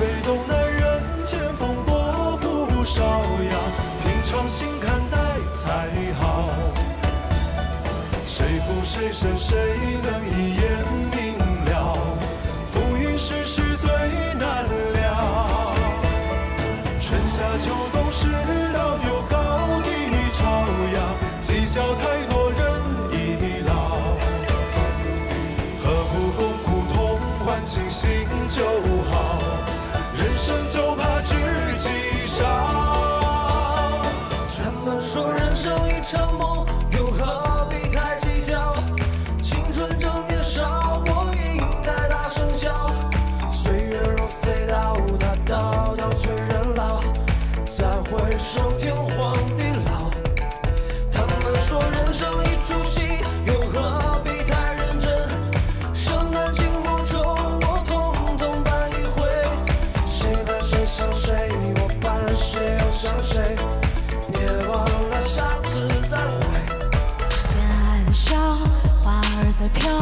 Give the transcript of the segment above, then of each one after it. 北斗南人间风波不少呀，平常心看待才好。谁负谁胜，谁能一眼明了？浮云世事最难料，春夏秋冬世道有高低潮呀，计较太多。 尽心就好，人生就怕知己少。他们说人生一场梦，又何必太计较？青春正年少，我也应该大声笑。岁月若飞刀，它刀刀催人老。再回首，天荒地老。他们说人生一出戏，又何必？ 想谁？别忘了下次再会。天还在笑，花儿在飘，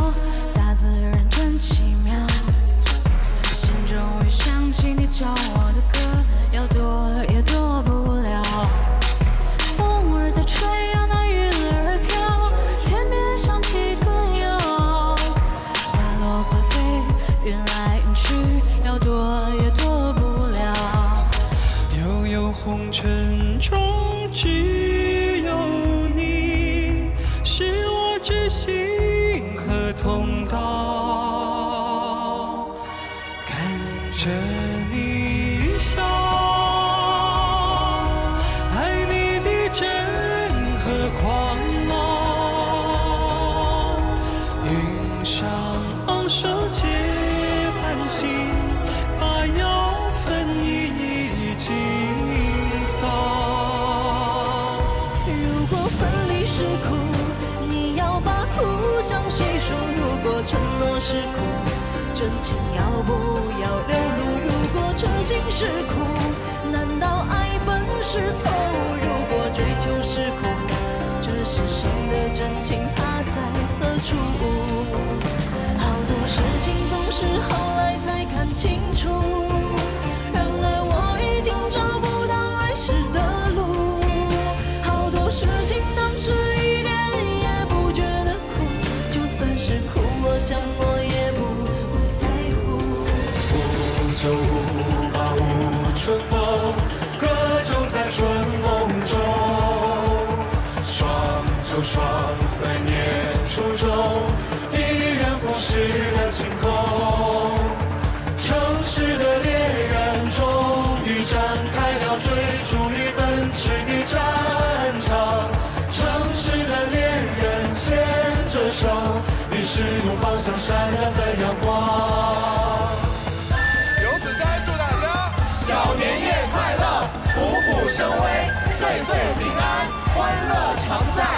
大自然真奇妙。心中也想起你教我的歌，要躲也躲不了。风儿在吹呀，那云儿飘，天边响起歌谣。花落花飞，云来云去，要躲也躲不了。 红尘中只有你，是我知心和同道。看着你笑，爱你的真和狂傲。云上昂首结伴行，把遥分一一尽。 承诺是苦，真情要不要流露？如果真心是苦，难道爱本是错误？如果追求是苦，这世上的真情它在何处？好多事情总是后来才看清楚，然而我已经找不到来时的路。好多事情当时一点也不觉得苦，就算是苦。 我想我也不会在乎。舞就舞吧，舞春风，歌就在春梦中。爽就爽在年初中，一人浮世的晴空。城市的猎人终于展开了追逐与奔驰的战场。城市的猎人牵着手。 是拥抱向闪亮的阳光。游子斋祝大家小年夜快乐，虎虎生威，岁岁平安，欢乐常在。